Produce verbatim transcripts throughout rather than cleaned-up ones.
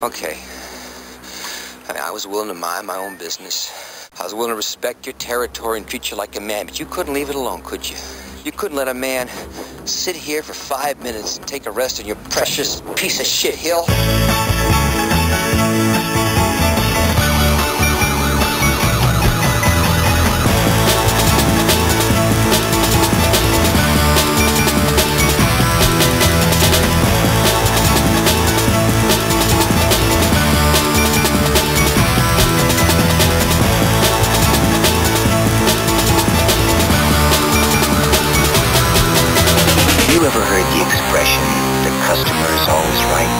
Okay. I mean, I was willing to mind my own business. I was willing to respect your territory and treat you like a man, but you couldn't leave it alone, could you? You couldn't let a man sit here for five minutes and take a rest on your precious piece of shit hill. Ever heard the expression, the customer is always right?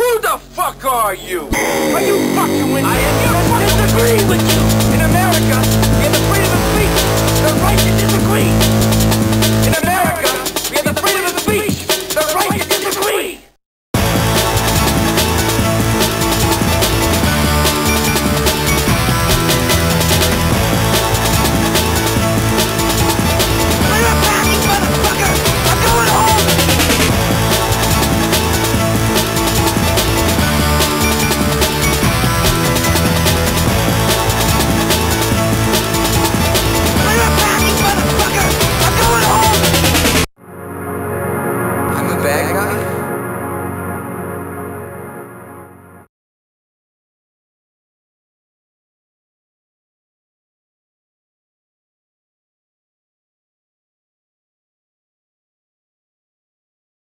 Who the fuck are you? Are you fucking with me? I am your fucking... I agree with you!